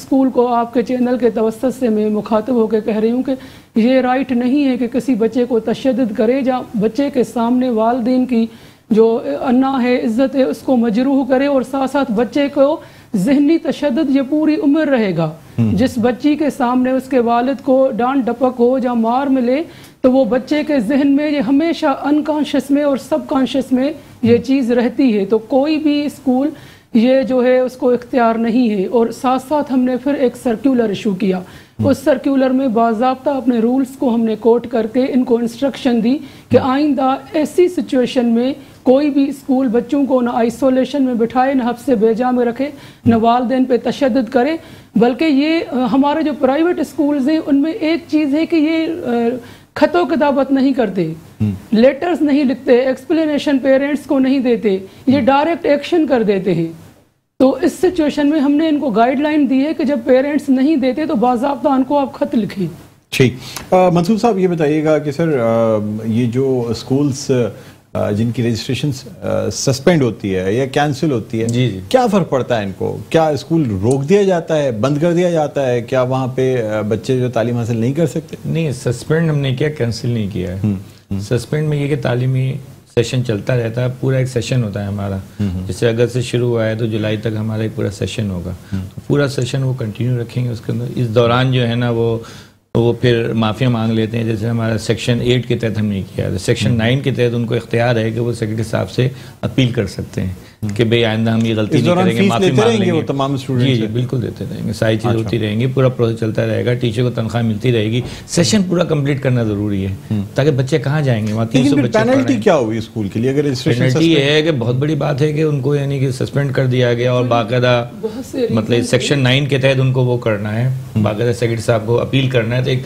स्कूल को आपके चैनल के तवस्सुत से मैं मुखातब होकर कह रही हूँ कि ये राइट नहीं है कि किसी बच्चे को तशद्दुद करे जहाँ बच्चे के सामने वालिदैन की जो अन्ना है, इज़्ज़त है, उसको मजरूह करे और साथ साथ बच्चे को जहनी तशद्दुद ये पूरी उम्र रहेगा। जिस बच्ची के सामने उसके वालिद को डांट डपक हो या मार मिले तो वो बच्चे के जहन में ये हमेशा अनकॉन्शियस में और सब कॉन्शियस में ये चीज़ रहती है। तो कोई भी स्कूल ये जो है उसको इख्तियार नहीं है। और साथ साथ हमने फिर एक सर्कुलर इशू किया, उस सर्कुलर में बाज़ाब्ता अपने रूल्स को हमने कोट करके इनको इंस्ट्रक्शन दी कि आइंदा ऐसी सिचुएशन में कोई भी स्कूल बच्चों को ना आइसोलेशन में बिठाए, ना हब्स बेजा में रखे, ना वालदेन पे तशद्दुद करे। बल्कि ये हमारे जो प्राइवेट स्कूल्स हैं उनमें एक चीज़ है कि ये खतों किताबत नहीं करते, लेटर्स नहीं लिखते, एक्सप्लेनेशन पेरेंट्स को नहीं देते, ये डायरेक्ट एक्शन कर देते हैं। तो इस सिचुएशन में हमने इनको गाइडलाइन दी है कि जब पेरेंट्स नहीं देते तो बाज़ाब्ता उनको आप खत लिखें। ठीक, मंसूब साहब ये बताइएगा कि सर आ, ये जो स्कूल्स जिनकी रजिस्ट्रेशन सस्पेंड होती है या कैंसिल होती है, जी जी। क्या फ़र्क पड़ता है इनको? क्या स्कूल रोक दिया जाता है, बंद कर दिया जाता है? क्या वहाँ पे बच्चे जो तालीम हासिल नहीं कर सकते? नहीं, सस्पेंड हमने किया, कैंसिल नहीं किया है। सस्पेंड में ये कि तालीमी सेशन चलता रहता है, पूरा एक सेशन होता है हमारा, जैसे अगस्त से शुरू हुआ है तो जुलाई तक हमारा एक पूरा सेशन होगा, तो पूरा सेशन वो कंटिन्यू रखेंगे। उसके अंदर इस दौरान जो है ना वो वो फिर माफ़िया मांग लेते हैं, जैसे हमारा सेक्शन एट के तहत हमने किया है। सेक्शन नाइन के तहत उनको इख्तियार है कि वो सेक्रेटरी साहब से अपील कर सकते हैं कि भाई आइंदा हम ये गलती नहीं करेंगे, माफ़ी मांग लेंगे। तमाम स्टूडेंट जी जी बिल्कुल देते रहेंगे, सारी चीज़ होती रहेंगी, पूरा प्रोसेस चलता रहेगा, टीचर को तनख्वाह मिलती रहेगी। सेशन पूरा कम्प्लीट करना ज़रूरी है ताकि बच्चे कहाँ जाएंगे वहाँ। तीन सौ बच्चे, पेनल्टी क्या हुई स्कूल के लिए? अगर पेनल्टी ये है कि बहुत बड़ी बात है कि उनको यानी कि सस्पेंड कर दिया गया और बाकायदा मतलब सेक्शन नाइन के तहत उनको वो करना है, बाकायदा सेक्रेटरी साहब को अपील करना है। तो एक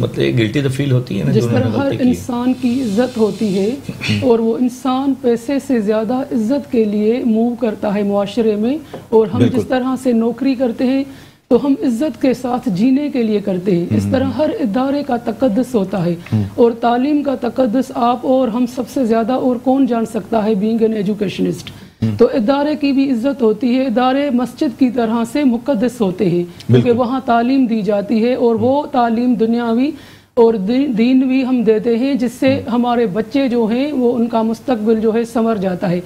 मतलब गिल्टी तो फील होती है ना, जिस तरह हर इंसान की इज्जत होती है और वो इंसान पैसे से ज़्यादा इज्जत के लिए मूव करता है मुआशरे में। और हम जिस तरह से नौकरी करते हैं तो हम इज्जत के साथ जीने के लिए करते हैं, इस तरह हर इदारे का तकद्दस होता है और तालीम का तकद्दस आप और हम सबसे ज़्यादा और कौन जान सकता है बीइंग एन एजुकेशनिस्ट। तो इदारे की भी इज्जत होती है, इदारे मस्जिद की तरह से मुकद्दस होते हैं क्योंकि वहाँ तालीम दी जाती है और वो तालीम दुनियावी और दीन भी हम देते हैं जिससे हमारे बच्चे जो हैं वो उनका मुस्तकबिल जो है संवर जाता है।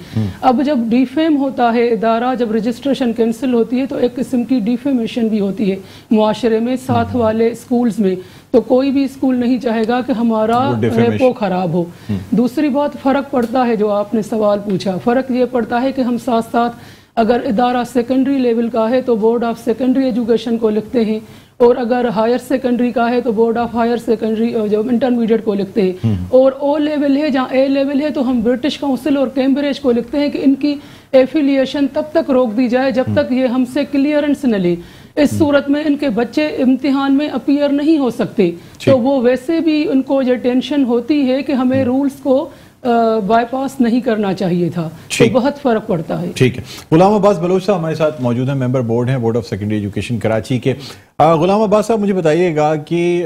अब जब डिफेम होता है इदारा, जब रजिस्ट्रेशन कैंसिल होती है तो एक किस्म की डिफेमेशन भी होती है मुआशरे में, साथ वाले स्कूल्स में। तो कोई भी स्कूल नहीं चाहेगा कि हमारा रेपो ख़राब हो। दूसरी बात, फ़र्क पड़ता है जो आपने सवाल पूछा, फ़र्क ये पड़ता है कि हम साथ साथ अगर इदारा सेकेंडरी लेवल का है तो बोर्ड ऑफ सेकेंडरी एजुकेशन को लिखते हैं और अगर हायर सेकेंडरी का है तो बोर्ड ऑफ हायर सेकेंडरी जो इंटरमीडिएट को लिखते हैं। और ओ लेवल है, जहाँ ए लेवल है तो हम ब्रिटिश काउंसिल और कैम्ब्रिज को लिखते हैं कि इनकी एफिलिएशन तब तक रोक दी जाए जब तक ये हमसे क्लियरेंस न लें। इस सूरत में इनके बच्चे इम्तिहान में अपीयर नहीं हो सकते। तो वो वैसे भी उनको ये टेंशन होती है कि हमें रूल्स को बाईपास नहीं करना चाहिए था। तो बहुत फर्क पड़ता है। ठीक है, गुलाम अब्बास बलोच साहब हमारे साथ मौजूद हैं, मेंबर बोर्ड हैं board of secondary education Karachi के। गुलाम अब्बास साहब, मुझे बताइएगा कि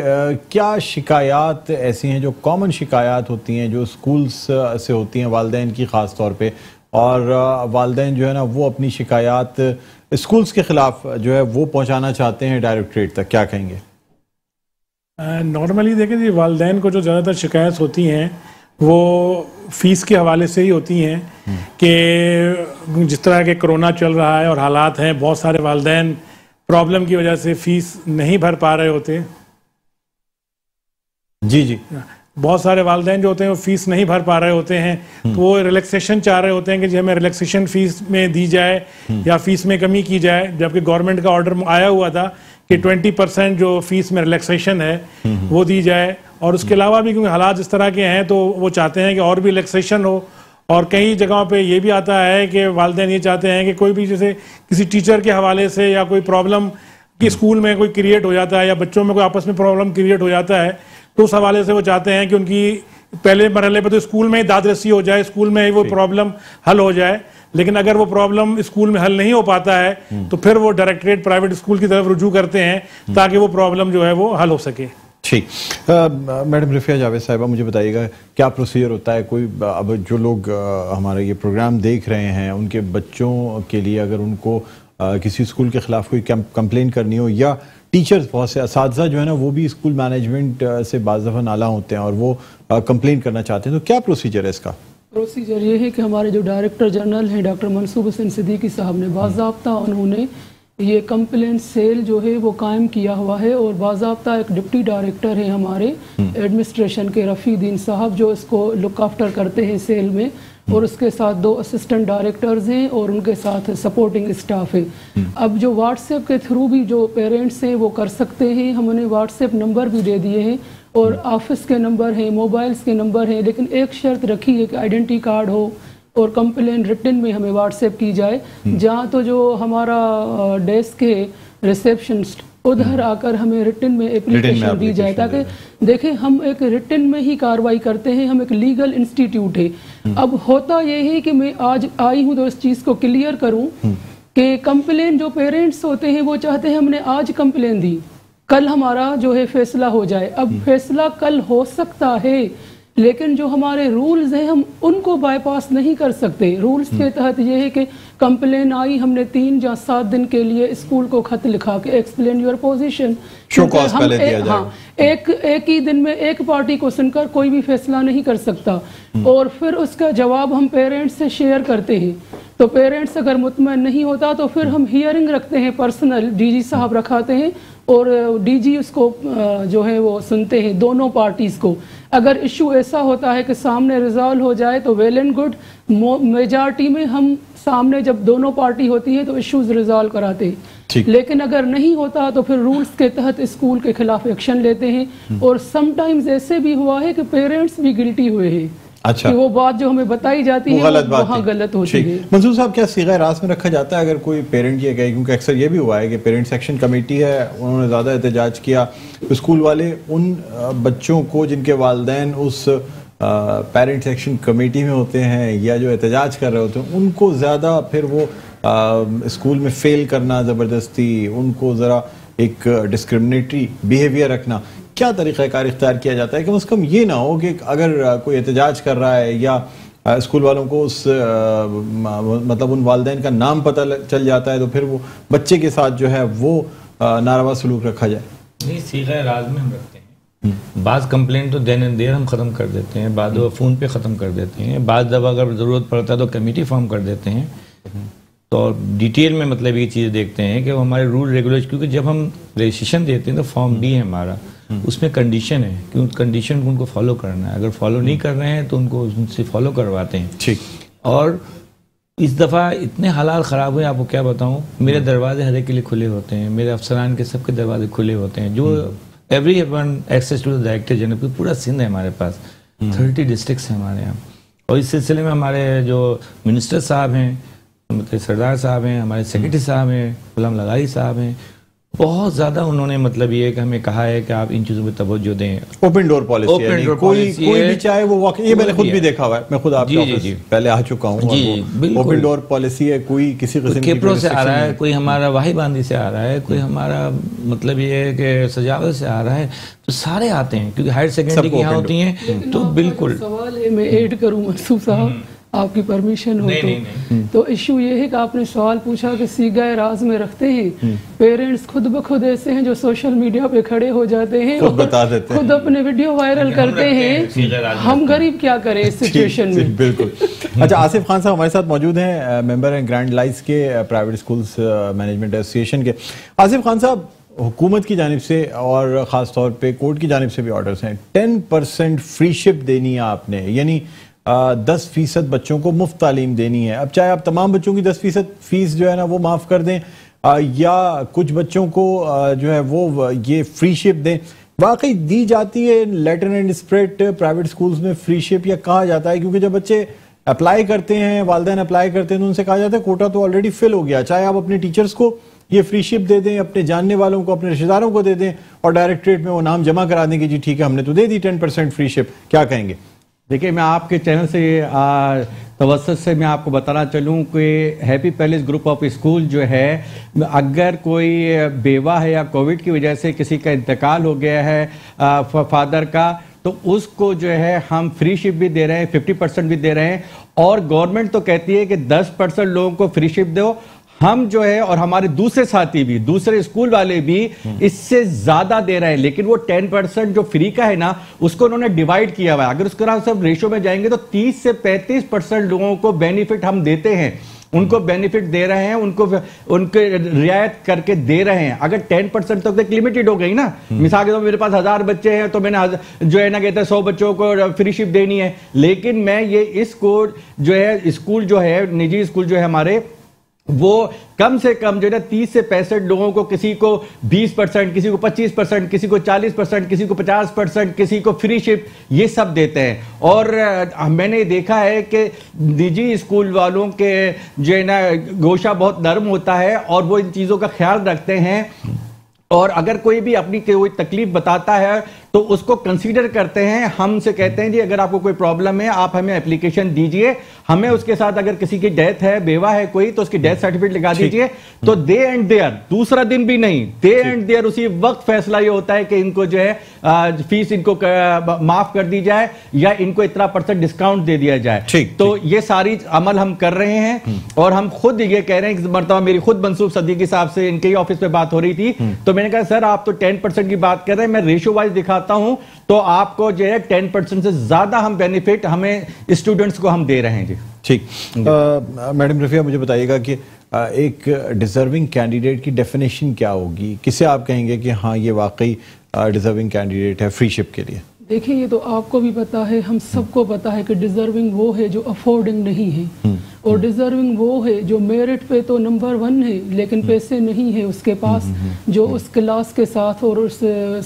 क्या शिकायत ऐसी हैं जो कॉमन शिकायत होती हैं जो स्कूल्स से होती हैं वालदैन की ख़ास तौर पे, और वालदैन जो है ना वो अपनी शिकायत स्कूल्स के ख़िलाफ़ जो है वो पहुंचाना चाहते हैं डायरेक्ट्रेट तक, क्या कहेंगे? नॉर्मली देखें जी, वालदैन को जो ज़्यादातर शिकायत होती हैं वो फ़ीस के हवाले से ही होती हैं कि जिस तरह के कोरोना चल रहा है और हालात हैं, बहुत सारे वालदैन प्रॉब्लम की वजह से फीस नहीं भर पा रहे होते। जी जी बहुत सारे वालदैन जो होते हैं वो फीस नहीं भर पा रहे होते हैं, तो वो रिलैक्सेशन चाह रहे होते हैं कि जी हमें रिलैक्सेशन फीस में दी जाए या फीस में कमी की जाए, जबकि गवर्नमेंट का ऑर्डर आया हुआ था कि ट्वेंटी परसेंट जो फीस में रिलैक्सेशन है वो दी जाए। और उसके अलावा भी क्योंकि हालात इस तरह के हैं तो वो चाहते हैं कि और भी रिलैक्सेशन हो। और कई जगहों पे ये भी आता है कि वालदैन ये चाहते हैं कि कोई भी जैसे किसी टीचर के हवाले से या कोई प्रॉब्लम कि स्कूल में कोई क्रिएट हो जाता है या बच्चों में कोई आपस में प्रॉब्लम क्रिएट हो जाता है, तो उस हवाले से वो चाहते हैं कि उनकी पहले मरहले पे तो स्कूल में ही दादरसी हो जाए, स्कूल में ही वो प्रॉब्लम हल हो जाए। लेकिन अगर वो प्रॉब्लम स्कूल में हल नहीं हो पाता है तो फिर वो डायरेक्ट्रेट प्राइवेट स्कूल की तरफ रुजू करते हैं ताकि वो प्रॉब्लम जो है वो हल हो सके। ठीक, मैडम रफ़िया जावेद साहिबा, मुझे बताइएगा क्या प्रोसीजर होता है? कोई अब जो लोग हमारा ये प्रोग्राम देख रहे हैं उनके बच्चों के लिए अगर उनको आ, किसी स्कूल के ख़िलाफ़ कोई कंप्लेन करनी हो, या टीचर्स बहुत से असातिज़ा जो है ना वो भी स्कूल मैनेजमेंट से बाज़ दफ़ा नाला होते हैं और वो कंप्लेन करना चाहते हैं, तो क्या प्रोसीजर है इसका? प्रोसीजर ये है कि हमारे जो डायरेक्टर जनरल हैं डॉक्टर मंसूब सिद्दीकी साहब ने बाज़ाब्ता उन्होंने ये कंप्लेन सेल जो है वो कायम किया हुआ है, और बाज़ाब्ता एक डिप्टी डायरेक्टर है हमारे एडमिनिस्ट्रेशन के रफ़ी साहब जो इसको लुक आफ्टर करते हैं सेल में, और उसके साथ दो असिस्टेंट डायरेक्टर्स हैं और उनके साथ सपोर्टिंग स्टाफ है। अब जो व्हाट्सएप के थ्रू भी जो पेरेंट्स हैं वो कर सकते हैं, हम उन्हें व्हाट्सएप नंबर भी दे दिए हैं और ऑफिस के नंबर हैं, मोबाइल्स के नंबर हैं, लेकिन एक शर्त रखी है कि आइडेंटिटी कार्ड हो और कंप्लेन रिटन में हमें व्हाट्सएप की जाए। जहाँ तो जो हमारा डेस्क है रिसेप्शन उधर आकर हमें रिटन में एप्लीकेशन दी जाए, ताकि देखें हम एक रिटन में ही कार्रवाई करते हैं, हम एक लीगल इंस्टीट्यूट है। अब होता यह है कि मैं आज आई हूँ तो इस चीज़ को क्लियर करूँ कि कंप्लेन जो पेरेंट्स होते हैं वो चाहते हैं हमने आज कंप्लेन दी कल हमारा जो है फैसला हो जाए। अब फैसला कल हो सकता है लेकिन जो हमारे रूल्स हैं हम उनको बाईपास नहीं कर सकते। रूल्स के तहत ये है कि कंप्लेन आई, हमने तीन या सात दिन के लिए स्कूल को खत लिखा के एक्सप्लेन योर पोजीशन, हम एक, हाँ, एक एक ही दिन में एक पार्टी को सुनकर कोई भी फैसला नहीं कर सकता, और फिर उसका जवाब हम पेरेंट्स से शेयर करते हैं। तो पेरेंट्स अगर मुतमईन नहीं होता तो फिर हम हियरिंग रखते हैं, पर्सनल डीजी साहब रखाते हैं और डीजी उसको जो है वो सुनते हैं दोनों पार्टीज़ को। अगर इशू ऐसा होता है कि सामने रिजॉल्व हो जाए तो वेल एंड गुड, मेजॉरिटी में हम सामने जब दोनों पार्टी होती है तो इश्यूज रिजॉल्व कराते हैं, लेकिन अगर नहीं होता तो फिर रूल्स के तहत स्कूल के खिलाफ एक्शन लेते हैं। और समटाइम्स ऐसे भी हुआ है कि पेरेंट्स भी गिल्टी हुए हैं, अच्छा, कि वो बात जो हमें बताई जाती है वहाँ गलत होती है। मंसूर साहब, क्या सीधा रास में रखा जाता है अगर कोई पेरेंट ये कहे, क्योंकि अक्सर ये भी हुआ है कि पेरेंट्स एक्शन कमेटी है उन्होंने ज़्यादा एहतजाज किया, स्कूल वाले उन बच्चों को जिनके वालिदैन उस पेरेंट्स एक्शन कमेटी में होते हैं या जो एहतजाज कर रहे होते हैं उनको ज़्यादा फिर वो आ, स्कूल में फेल करना, ज़बरदस्ती उनको ज़रा एक डिस्क्रिमिनेटरी बिहेवियर रखना, क्या तरीक़ाकार इख्तियार किया जाता है कि कम अज़ कम ये ना हो कि अगर कोई एहतजाज कर रहा है या स्कूल वालों को उस आ, मतलब उन वालिदैन का नाम पता चल जाता है तो फिर वो बच्चे के साथ जो है वो नारवा सलूक रखा जाए? नहीं, सीधा राज में हम रखते हैं, बाज़ कंप्लेंट तो देन एंड देर हम ख़त्म कर देते हैं, बाद दफ़ा फ़ोन पे ख़त्म कर देते हैं, बाद दफ़ा अगर ज़रूरत पड़ता है तो कमेटी फॉर्म कर देते हैं, तो डिटेल में मतलब ये चीज़ें देखते हैं कि हमारे रूल रेगुलेशन, क्योंकि जब हम रजिस्ट्रेशन देते हैं तो फॉर्म बी है हमारा, उसमें कंडीशन है कि उस कंडीशन को उनको फॉलो करना है, अगर फॉलो नहीं कर रहे हैं तो उनको उनसे फॉलो करवाते हैं। ठीक, और इस दफ़ा इतने हालात ख़राब हुए आपको क्या बताऊं, मेरे दरवाजे हर एक के लिए खुले होते हैं, मेरे अफसरान के सबके दरवाजे खुले होते हैं, जो every one access to the director general, पूरा सिंध है हमारे पास, थर्टी डिस्ट्रिक्स हैं हमारे यहाँ। और इस सिलसिले में हमारे जो मिनिस्टर साहब हैं, मतलब सरदार साहब हैं, हमारे सेक्रेटरी साहब हैं, गुलाम लगाई साहब हैं, बहुत ज़्यादा उन्होंने मतलब ये कि हमें कहा है कि आप इन चीज़ों पर तवज्जो दें। ओपन डोर पॉलिसी है, कोई पॉलिसी कोई भी चाहे वो वाकई, ये मैंने खुद भी देखा हुआ है, मैं खुद आपके ऑफिस पहले आ चुका हूँ। ओपन डोर पॉलिसी है, कोई किसी किस्म की केपरो से आ रहा है, कोई हमारा वाही बांधी से आ रहा है, कोई हमारा मतलब ये है कि सजावट से आ रहा है, तो सारे आते हैं क्योंकि हायर सेकेंडरी यहाँ होती हैं। तो बिल्कुल सवाल है, मैं ऐड करूँ मंसूब साहब, आपकी परमिशन हो नहीं, तो नहीं, नहीं। तो इशू ये है कि आपने सवाल पूछा कि सीगाए राज में रखते ही पेरेंट्स खुद ब खुद ऐसे हैं जो सोशल मीडिया पे खड़े हो जाते हैं और बता देते खुद हैं। अपने वीडियो वायरल करते हैं, हम गरीब क्या करें इस सिचुएशन में। बिल्कुल। अच्छा, आसिफ खान साहब हमारे साथ मौजूद हैं, मेंबर हैं ग्रैंड लाइंस के, प्राइवेट स्कूल्स मैनेजमेंट एसोसिएशन के। आसिफ खान साहब, हुकूमत की जानिब से और ख़ास तौर पे कोर्ट की जानिब से भी ऑर्डर्स हैं, टेन परसेंट फ्रीशिप देनी है आपने, यानी दस फीसद बच्चों को मुफ्त तालीम देनी है। अब चाहे आप तमाम बच्चों की दस फीसद फीस जो है ना वो माफ़ कर दें या कुछ बच्चों को जो है वो ये फ्री शिप दें, वाकई दी जाती है letter and spread private schools में फ्री शिप या कहा जाता है, क्योंकि जब बच्चे अप्लाई करते हैं, वालदैन अप्लाई करते हैं, तो उनसे कहा जाता है कोटा तो ऑलरेडी फिल हो गया, चाहे आप अपने टीचर्स को ये फ्री शिप दे दें, अपने जानने वालों को, अपने रिश्तेदारों को दे दें और डायरेक्ट्रेट में वो नाम जमा करा दें कि जी ठीक है हमने तो दे दी टेन परसेंट फ्री शिप। क्या कहेंगे? देखिए, मैं आपके चैनल से तवसत से मैं आपको बताना चलूँ कि happy palace group of school जो है, अगर कोई बेवा है या कोविड की वजह से किसी का इंतकाल हो गया है फादर का, तो उसको जो है हम फ्री शिप भी दे रहे हैं, फिफ्टी परसेंट भी दे रहे हैं, और गवर्नमेंट तो कहती है कि दस परसेंट लोगों को फ्री शिप दो। हम जो है और हमारे दूसरे साथी भी, दूसरे स्कूल वाले भी इससे ज्यादा दे रहे हैं, लेकिन वो टेन परसेंट जो फ्री का है ना उसको उन्होंने डिवाइड किया हुआ है। अगर उसको हम सब रेशो में जाएंगे तो तीस से पैंतीस परसेंट लोगों को बेनिफिट हम देते हैं, उनको बेनिफिट दे रहे हैं, उनको उनके रियायत करके दे रहे हैं। अगर टेन परसेंट तक तो लिमिटेड हो गई ना, मिसाल के तौर पर मेरे पास हजार बच्चे हैं तो मैंने जो है ना कहते हैं सौ बच्चों को फ्री शिप देनी है, लेकिन मैं ये इसको जो है स्कूल जो है निजी स्कूल जो है हमारे वो कम से कम जो है ना तीस से पैंसठ लोगों को, किसी को बीस परसेंट, किसी को पच्चीस परसेंट, किसी को चालीस परसेंट, किसी को पचास परसेंट, किसी को फ्री शिप, ये सब देते हैं। और मैंने देखा है कि निजी स्कूल वालों के जो है ना गोशा बहुत नरम होता है और वो इन चीज़ों का ख्याल रखते हैं, और अगर कोई भी अपनी कोई तकलीफ बताता है तो उसको कंसीडर करते हैं, हमसे कहते हैं जी अगर आपको कोई प्रॉब्लम है आप हमें एप्लीकेशन दीजिए, हमें उसके साथ अगर किसी की डेथ है, बेवा है कोई, तो उसकी डेथ सर्टिफिकेट लगा दीजिए। तो दे एंड देयर, दूसरा दिन भी नहीं, दे एंड देयर उसी वक्त फैसला ये होता है कि इनको जो है फीस इनको माफ कर दी जाए या इनको इतना परसेंट डिस्काउंट दे दिया जाए। तो ये सारी अमल हम कर रहे हैं और हम खुद ये कह रहे हैं कि मरतबा मेरी खुद मंसूब सिद्दीकी साहब से इनके ही ऑफिस में बात हो रही थी, तो मैंने कहा सर आप तो टेन परसेंट की बात कर रहे हैं, मैं रेशो वाइज दिखा हूं तो आपको जो है टेन परसेंट से ज्यादा हम बेनिफिट हमें स्टूडेंट्स को हम दे रहे हैं। जी ठीक। मैडम रफ़िया, मुझे बताइएगा कि आ, एक डिजर्विंग कैंडिडेट की डेफिनेशन क्या होगी, किसे आप कहेंगे कि हाँ ये वाकई डिजर्विंग कैंडिडेट है फ्रीशिप के लिए? देखिए, ये तो आपको भी पता है, हम सबको पता है कि डिजर्विंग वो है जो अफोर्डिंग नहीं है, और डिजर्विंग वो है जो मेरिट पे तो नंबर वन है लेकिन पैसे नहीं है उसके पास, जो उस क्लास के साथ और उस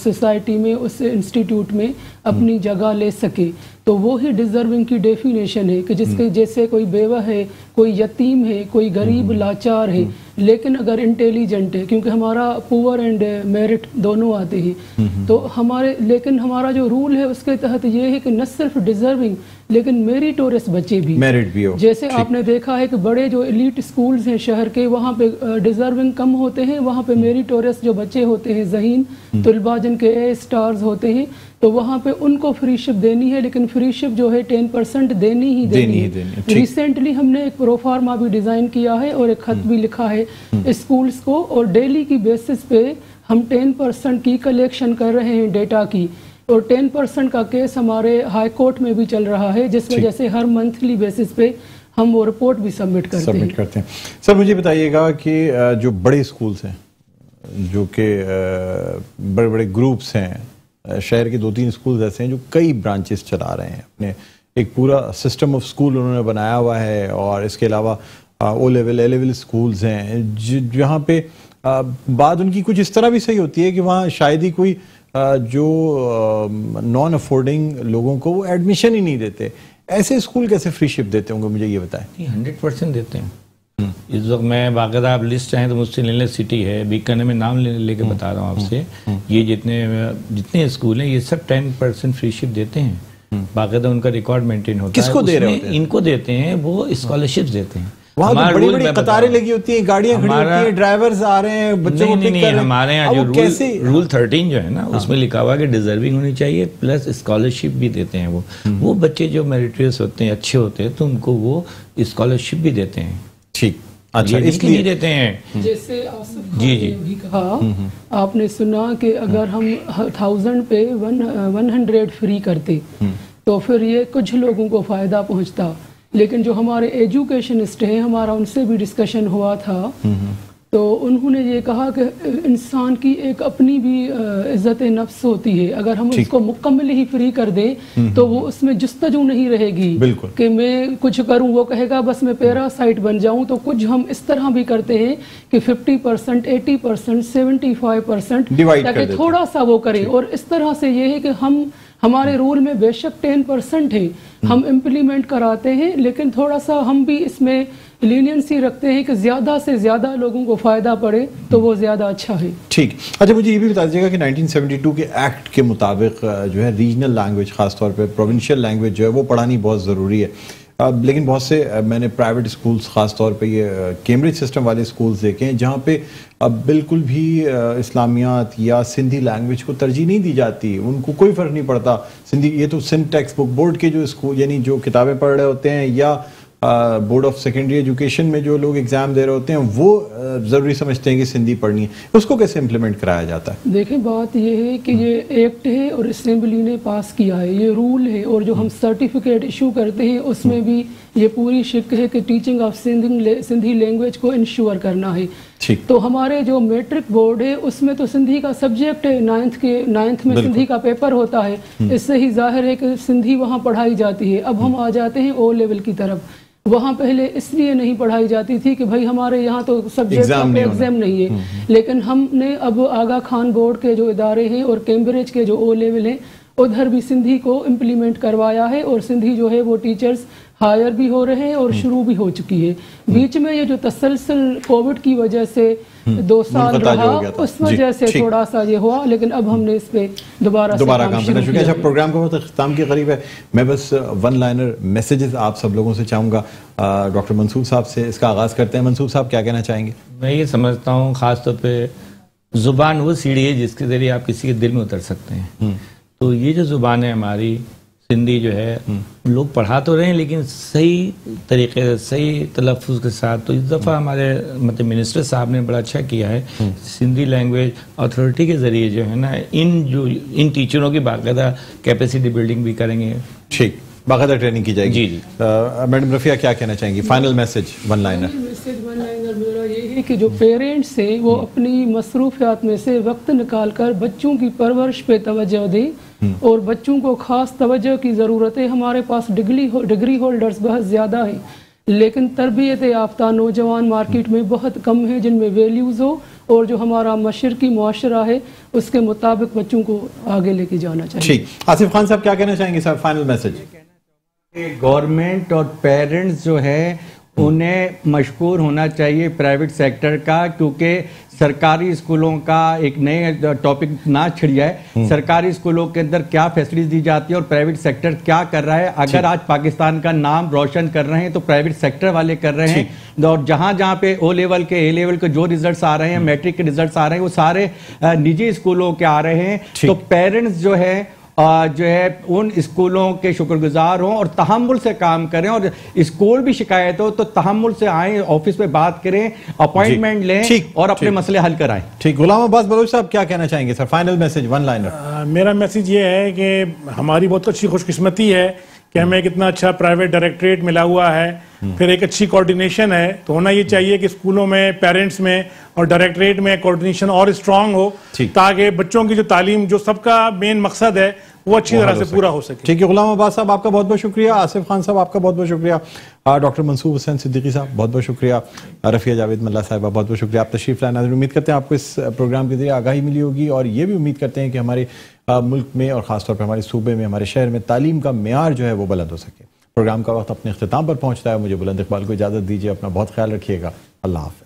सोसाइटी में उस इंस्टीट्यूट में अपनी जगह ले सके, तो वो ही डिजर्विंग की डेफिनेशन है कि जिसके जैसे कोई बेवा है, कोई यतीम है, कोई गरीब लाचार है, लेकिन अगर इंटेलिजेंट है, क्योंकि हमारा पुअर एंड मेरिट दोनों आते हैं, तो हमारे लेकिन हमारा जो रूल है उसके तहत ये है कि न सिर्फ डिजर्विंग लेकिन मेरिटोरियस बच्चे भी, मेरिट भी हो। जैसे आपने देखा है कि बड़े जो एलीट स्कूल्स हैं शहर के, वहाँ पे डिजर्विंग कम होते हैं, वहाँ पे मेरिटोरियस जो बच्चे होते हैं, जहीन तुलबा जिनके ए स्टार्स होते हैं, तो वहाँ पे उनको फ्रीशिप देनी है, लेकिन फ्रीशिप जो है टेन परसेंट देनी ही देनी, देनी है। रिसेंटली हमने एक प्रोफार्मा भी डिज़ाइन किया है और एक खत भी लिखा है स्कूल्स को, और डेली की बेसिस पे हम टेन परसेंट की कलेक्शन कर रहे हैं डेटा की, और टेन परसेंट का केस हमारे हाई कोर्ट में भी चल रहा है, जिस वजह से हर मंथली बेसिस पे हम वो रिपोर्ट भी सबमिट करते सबमिट हैं। करते हैं सर, मुझे बताइएगा कि जो बड़े स्कूल्स हैं, जो कि बड़े बड़े ग्रुप्स हैं, शहर के दो तीन स्कूल्स ऐसे हैं जो कई ब्रांचेस चला रहे हैं, अपने एक पूरा सिस्टम ऑफ स्कूल उन्होंने बनाया हुआ है, और इसके अलावा O level A level schools हैं जहाँ पे बात उनकी कुछ इस तरह भी सही होती है कि वहाँ शायद ही कोई जो नॉन अफोर्डिंग लोगों को वो एडमिशन ही नहीं देते, ऐसे स्कूल कैसे फ्री शिप देते होंगे, मुझे ये बताएं। हंड्रेड परसेंट देते हैं, इस वक्त मैं बाकायदा आप लिस्ट चाहें तो मुझसे ले लें, सिटी है, बीकानेर में नाम ले लेके बता रहा हूँ आपसे, ये जितने जितने स्कूल हैं ये सब टेन परसेंट फ्रीशिप देते हैं, बाकायदा उनका रिकॉर्ड मेंटेन होता है। किसको दे रहे हैं? इनको देते हैं, वो स्कॉलरशिप देते हैं। वहाँ तो बड़ी बड़ी कतारें लगी होती हैं, गाड़ियाँ खड़ी होती हैं, ड्राइवर्स आ रहे हैं, बच्चों को पिक कर रहे हैं। हमारे यहाँ जो रूल रूल थर्टीन जो है ना, उसमें लिखा हुआ है कि डिजर्विंग होनी चाहिए, प्लस स्कॉलरशिप भी देते हैं। वो वो बच्चे जो मेरिटोरियस होते हैं, अच्छे होते हैं, तो उनको वो स्कॉलरशिप भी देते हैं। ठीक, अच्छा, इसलिए देते हैं। जैसे आसिफ खान ने भी कहा, आपने सुना कि अगर हम थाउजेंड पे वन हंड्रेड फ्री करते तो फिर ये कुछ लोगों को फायदा पहुँचता, लेकिन जो हमारे एजुकेशनिस्ट हैं, हमारा उनसे भी डिस्कशन हुआ था, तो उन्होंने ये कहा कि इंसान की एक अपनी भी इज्जत नफ्स होती है, अगर हम उसको मुकम्मल ही फ्री कर दें तो वो उसमें जुस्तजू नहीं रहेगी कि मैं कुछ करूं, वो कहेगा बस मैं पैरासाइट बन जाऊं। तो कुछ हम इस तरह भी करते हैं कि fifty percent, eighty percent, seventy five percent, ताकि थोड़ा सा वो करें। और इस तरह से ये है कि हम हमारे रूल में बेशक टेन परसेंट है हम इम्प्लीमेंट कराते हैं, लेकिन थोड़ा सा हम भी इसमें लीनियंसी रखते हैं कि ज्यादा से ज्यादा लोगों को फायदा पड़े तो वो ज्यादा अच्छा है। ठीक, अच्छा, मुझे ये भी बता दीजिएगा कि नाइनटीन सेवेंटी टू के एक्ट के मुताबिक जो है रीजनल लैंग्वेज, खासतौर पे प्रोविंशियल लैंग्वेज जो है वो पढ़ानी बहुत ज़रूरी है। अब लेकिन बहुत से मैंने प्राइवेट स्कूल्स, ख़ासतौर पे ये कैम्ब्रिज सिस्टम वाले स्कूल्स देखे हैं, जहाँ पे अब बिल्कुल भी इस्लामियात या सिंधी लैंग्वेज को तरजीह नहीं दी जाती, उनको कोई फ़र्क नहीं पड़ता। सिंधी, ये तो सिंध टेक्सट बुक बोर्ड के जो स्कूल, यानी जो किताबें पढ़ रहे होते हैं, या बोर्ड ऑफ सेकेंडरी एजुकेशन में जो लोग एग्ज़ाम दे रहे होते हैं, वो ज़रूरी समझते हैं कि सिंधी पढ़नी है। उसको कैसे इम्प्लीमेंट कराया जाता है? देखें, बात ये है कि ये एक्ट है और असेंबली ने पास किया है, ये रूल है, और जो हम सर्टिफिकेट इशू करते हैं उसमें भी ये पूरी शिक है कि teaching of Sindhi Sindhi language को इंश्योर करना है। तो हमारे जो मैट्रिक बोर्ड है उसमें तो सिंधी का सब्जेक्ट है, नाइन्थ के नाइन्थ में सिंधी का पेपर होता है, इससे ही जाहिर है कि सिंधी वहाँ पढ़ाई जाती है। अब हम आ जाते हैं ओ लेवल की तरफ, वहाँ पहले इसलिए नहीं पढ़ाई जाती थी कि भाई हमारे यहाँ तो सब्जेक्ट का एग्जाम नहीं है, लेकिन हमने अब आगा खान बोर्ड के जो इदारे हैं और कैम्ब्रिज के जो ओ लेवल हैं, उधर भी सिंधी को इम्प्लीमेंट करवाया है, और सिंधी जो है वो टीचर्स हायर भी हो रहे हैं और शुरू भी हो चुकी है। बीच में ये जो तसलसल कोविड की वजह से दो साल रहा, उस वजह से थोड़ा सा ये हुआ, लेकिन अब हमने इस पे दोबारा दोबारा काम करना शुरू किया। प्रोग्राम का बहुत अख्ताम के करीब है, मैं बस वन लाइनर मैसेजेस आप सब लोगों से चाहूँगा। डॉक्टर मंसूब साहब से इसका आगाज़ करते हैं। मंसूब साहब, क्या कहना चाहेंगे? मैं ये समझता हूँ ख़ासतौर पर ज़ुबान वो सीढ़ी है जिसके ज़रिए आप किसी के दिल में उतर सकते हैं। तो ये जो ज़ुबान है हमारी सिंधी जो है, लोग पढ़ा तो रहे हैं लेकिन सही तरीके से, सही तलफ़ुज़ के साथ। तो इस दफ़ा हमारे मतलब मिनिस्टर साहब ने बड़ा अच्छा किया है, सिंधी लैंग्वेज अथॉरिटी के ज़रिए जो है ना, इन जो इन टीचरों की बाकायदा कैपेसिटी बिल्डिंग भी करेंगे। ठीक, बाकायदा ट्रेनिंग की जाएगी। जी जी, मैडम रफ़िया क्या कहना चाहेंगी? Final message, one liner. कि जो पेरेंट्स हैं वो अपनी मसरूफियात में से वक्त निकालकर बच्चों की परवरिश पे तवज्जो दें, और बच्चों को ख़ास तवज्जो की ज़रूरत है। हमारे पास डिग्री डिग्री होल्डर्स बहुत ज़्यादा हैं, लेकिन तरबियत याफ्ता नौजवान मार्केट में बहुत कम है, जिनमें वैल्यूज़ हो और जो हमारा मशरकी माशरा है उसके मुताबिक बच्चों को आगे लेके जाना चाहिए। ठीक, आसिफ खान साहब क्या कहना चाहेंगे? साहब, फाइनल मैसेज। गवर्नमेंट और पेरेंट्स जो है उन्हें मशकूर होना चाहिए प्राइवेट सेक्टर का, क्योंकि सरकारी स्कूलों का एक नए टॉपिक ना छिड़ जाए। सरकारी स्कूलों के अंदर क्या फैसिलिटीज दी जाती है और प्राइवेट सेक्टर क्या कर रहा है? अगर आज पाकिस्तान का नाम रोशन कर रहे हैं तो प्राइवेट सेक्टर वाले कर रहे हैं। और जहाँ जहाँ पे ओ लेवल के, ए लेवल के जो रिजल्ट्स आ रहे हैं, मैट्रिक के रिजल्ट्स आ रहे हैं, वो सारे निजी स्कूलों के आ रहे हैं। तो पेरेंट्स जो है आ, जो है उन स्कूलों के शुक्रगुजार हों और तहम्मुल से काम करें, और स्कूल भी शिकायत हो तो तहम्मुल से आएँ, ऑफिस में बात करें, अपॉइंटमेंट लें और अपने मसले हल कराएं। ठीक, गुलाम अब्बास बलोच साहब क्या कहना चाहेंगे? Sir, final message, one liner. मेरा मैसेज ये है कि हमारी बहुत अच्छी खुशकिस्मती है कि हमें कितना अच्छा प्राइवेट डायरेक्ट्रेट मिला हुआ है, फिर एक अच्छी कोऑर्डिनेशन है। तो होना ये चाहिए कि स्कूलों में, पेरेंट्स में और डायरेक्ट्रेट में कोऑर्डिनेशन और स्ट्रांग हो, ताकि बच्चों की जो तालीम, जो सबका मेन मकसद है, वो अच्छी तरह से पूरा हो सके। ठीक है, गुलाम अब्बास साहब आपका बहुत बहुत शुक्रिया, आसिफ खान साहब आपका बहुत बहुत शुक्रिया, डॉक्टर मंसूब हुसैन सिद्दीकी साहब बहुत बहुत शुक्रिया, रफ़िया जावेद मल्ला साहब बहुत बहुत शुक्रिया, आप तशरीफ़ लाना। उम्मीद करते हैं आपको इस प्रोग्राम के जरिए आगाही मिली होगी, और ये भी उम्मीद करते हैं कि हमारे मुल्क में और ख़ासतौर पर हमारे सूबे में, हमारे शहर में तालीम का मेयार जो है वो बुलंद हो सके। प्रोग्राम का वक्त अपने अख्तिताम पर पहुँचता है। मुझे बुलंद इकबाल को इजाज़त दीजिए, अपना बहुत ख्याल रखिएगा, अल्लाह हाफ़िज़।